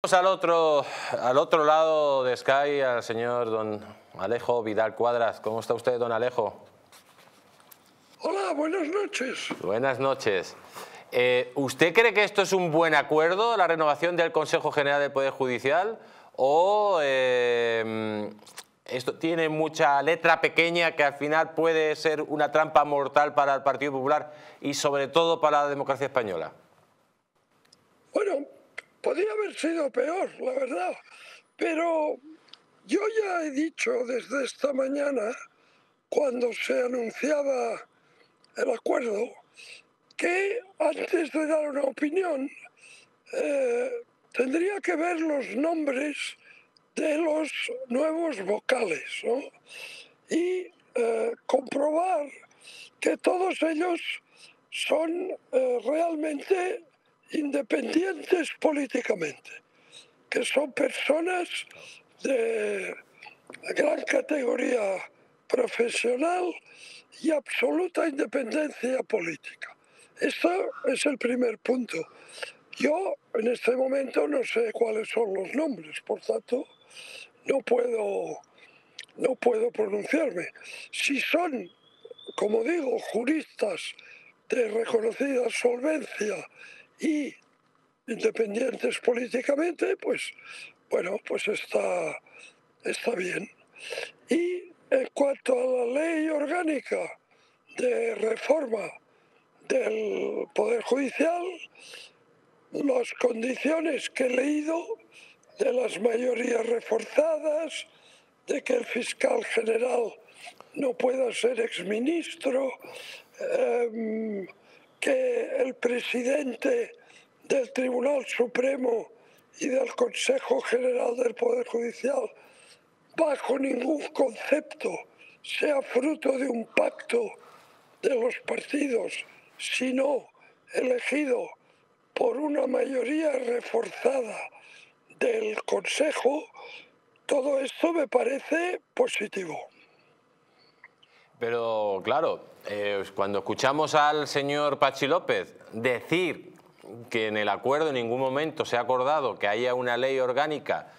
Al otro lado de Sky, al señor don Alejo Vidal Cuadras. ¿Cómo está usted, don Alejo? Hola, buenas noches. Buenas noches. ¿Usted cree que esto es un buen acuerdo, la renovación del Consejo General del Poder Judicial? ¿O esto tiene mucha letra pequeña que al final puede ser una trampa mortal para el Partido Popular y sobre todo para la democracia española? Bueno, podría haber sido peor, la verdad, pero yo ya he dicho desde esta mañana, cuando se anunciaba el acuerdo, que antes de dar una opinión tendría que ver los nombres de los nuevos vocales, ¿no? Y comprobar que todos ellos son realmente independientes políticamente, que son personas de gran categoría profesional y absoluta independencia política. Este es el primer punto. Yo en este momento no sé cuáles son los nombres, por tanto no puedo pronunciarme. Si son, como digo, juristas de reconocida solvencia y independientes políticamente, pues bueno, pues está bien. Y en cuanto a la ley orgánica de reforma del Poder Judicial, las condiciones que he leído de las mayorías reforzadas, de que el fiscal general no pueda ser exministro, que el presidente del Tribunal Supremo y del Consejo General del Poder Judicial bajo ningún concepto sea fruto de un pacto de los partidos, sino elegido por una mayoría reforzada del Consejo, todo esto me parece positivo. Pero claro, cuando escuchamos al señor Patxi López decir que en el acuerdo en ningún momento se ha acordado que haya una ley orgánica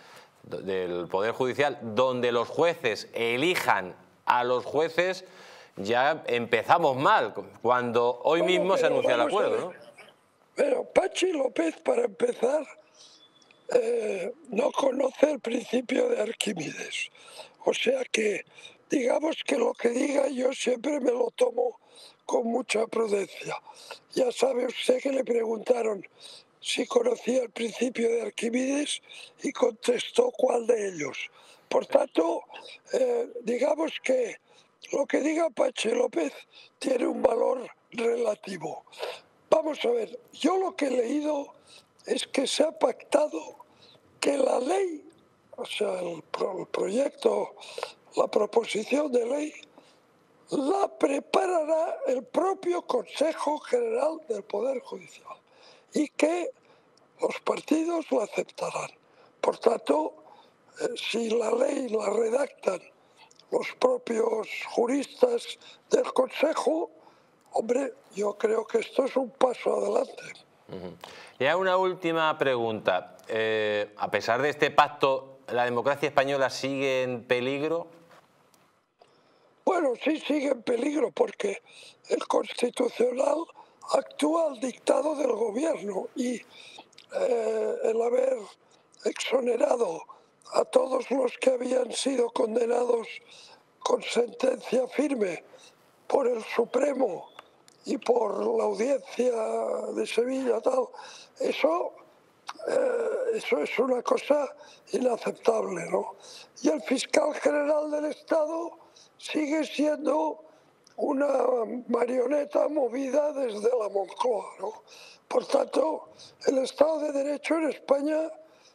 del Poder Judicial donde los jueces elijan a los jueces, ya empezamos mal, cuando hoy mismo se anuncia el acuerdo, ¿no? Pero Patxi López, para empezar, no conoce el principio de Arquímedes, o sea que digamos que lo que diga yo siempre me lo tomo con mucha prudencia. Ya sabe usted que le preguntaron si conocía el principio de Arquímedes y contestó cuál de ellos. Por tanto, digamos que lo que diga Patxi López tiene un valor relativo. Vamos a ver, yo lo que he leído es que se ha pactado que la ley, o sea, el proyecto, la proposición de ley, la preparará el propio Consejo General del Poder Judicial y que los partidos la aceptarán. Por tanto, si la ley la redactan los propios juristas del Consejo, hombre, yo creo que esto es un paso adelante. Ya una última pregunta. A pesar de este pacto, ¿la democracia española sigue en peligro? Bueno, sí sigue en peligro porque el Constitucional actúa al dictado del gobierno y el haber exonerado a todos los que habían sido condenados con sentencia firme por el Supremo y por la Audiencia de Sevilla, tal, eso es una cosa inaceptable, ¿no? Y el fiscal general del Estado sigue siendo una marioneta movida desde la Moncloa, ¿no? Por tanto, el Estado de Derecho en España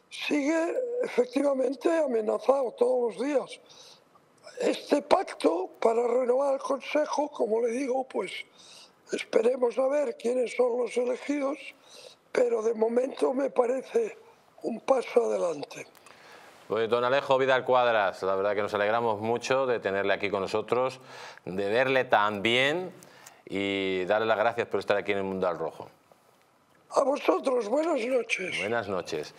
sigue efectivamente amenazado todos los días. Este pacto para renovar el Consejo, como le digo, pues esperemos a ver quiénes son los elegidos, pero de momento me parece un paso adelante. Pues don Alejo Vidal Cuadras, la verdad que nos alegramos mucho de tenerle aquí con nosotros, de verle tan bien y darle las gracias por estar aquí en el Mundo al Rojo. A vosotros, buenas noches. Buenas noches.